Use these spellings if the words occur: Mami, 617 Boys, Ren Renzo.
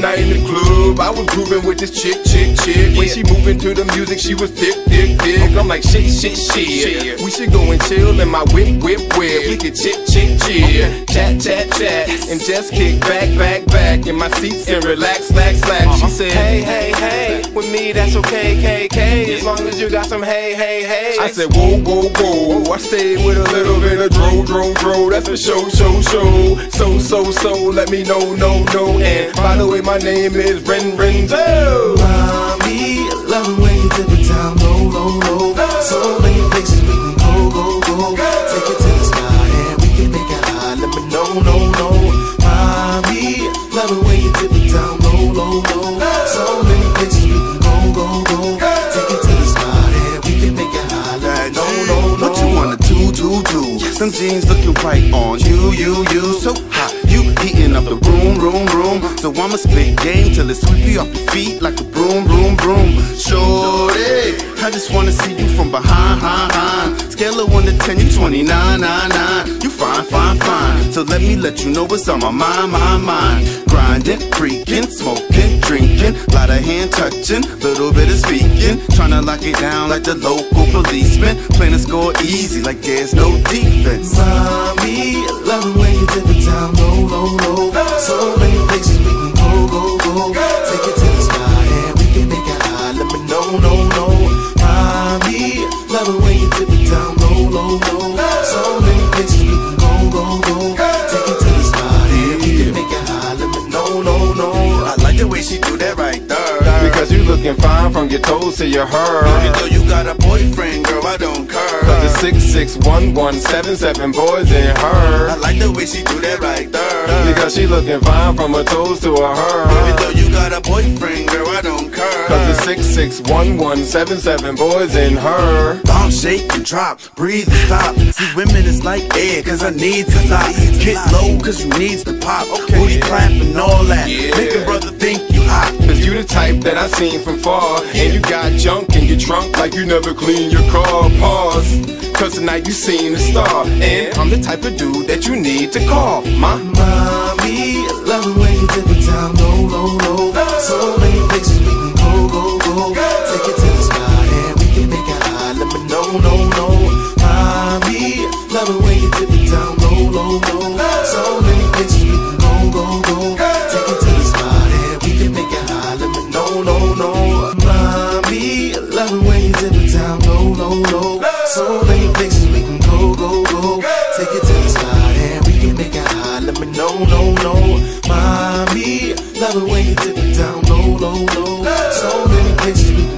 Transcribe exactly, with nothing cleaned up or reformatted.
night in the club, I was grooving with this chick, chick, chick. When she moving to the music, she was thick, thick, thick. I'm like, shit, shit, shit. We should go and chill in my whip, whip, whip. We could chick, chick, chick, chat, chat, chat, and just kick back, back, back in my seats and relax, slack, slack. She said, hey, hey, hey, with me that's okay, K, K, as long as you got some hey, hey, hey. I said, whoa, whoa, whoa. I stayed with a little bit of dro, dro, dro. That's a show, show, show. So, so, so. Let me know, no, no. And by the way, my name is Ren Renzo. Mami, I love the way you tip it down low, low, low. Oh. So many places we can go, go, go. Go. Take it to the sky and we can make it high. Let me know, no, no. Mami, I love the way you tip it down low, low, low. Oh. So many places we can go, go, go. Go. Take it to the sky and we can make it high. Let me know, no, no. What you wanna do, do, do? Yes. Some jeans looking right on you, you, you. So hot. Heating up the room, room, room. So I'ma split game till it's sweep you off your feet like a broom, broom, broom. Shorty, I just wanna see you from behind, behind, behind. Scale of one to ten, you twenty-nine, nine, nine. You fine, fine, fine. So let me let you know what's on my mind, my mind. Grinding, freaking, smoking, drinking, lot of hand touching, little bit of speaking. Tryna lock it down like the local policeman. Playing the score easy like there's no defense. Mommy, I love it when you tip it down low, low, low. So many places we can go, go, go. Take it to the sky and we can make it high. Let me know, no, no. Mommy, I love it when you tip it down low, low, low. So many places we can go, go, go. Take it to the sky and we can make it high. Let me know, no, no. I like the way she do that right there. Because you looking fine from your toes to your hair. Even though you got a boyfriend, girl, I don't care. Cause it's six six one one seven seven boys in her. I like the way she do that right there. Because she looking fine from her toes to her hair. Even though you got a boyfriend, girl, I don't care. Cause it's six six one one seven seven boys in her. Don't shake and drop, breathe and stop. See women is like air, cause I need to stop. Get low cause you needs to pop. Okay. Booty clap and all that. Yeah. Make a brother think you hot. Cause you the type that I seen from far, and you got junk and you drunk like you never clean your car. Pause, cause tonight you seen a star, and I'm the type of dude that you need to call. My Mommy, I love it when you tip it down low, low, low. So many places we can go, go, go. Take it to the sky and we can make it high. Let me know, no, no. Mommy, I love it when you tip it down low, low, low. So many places we can go, go, go. Take it to the sky and we can make it high. Let me know, no, no. Mommy, I love it when you tip it down low, low, low. So many places we can go, go, go. Take it to the sky and we can make it high. Let me know, no, no. Mommy, love it when you tip it down low, low, low. So many places we can go.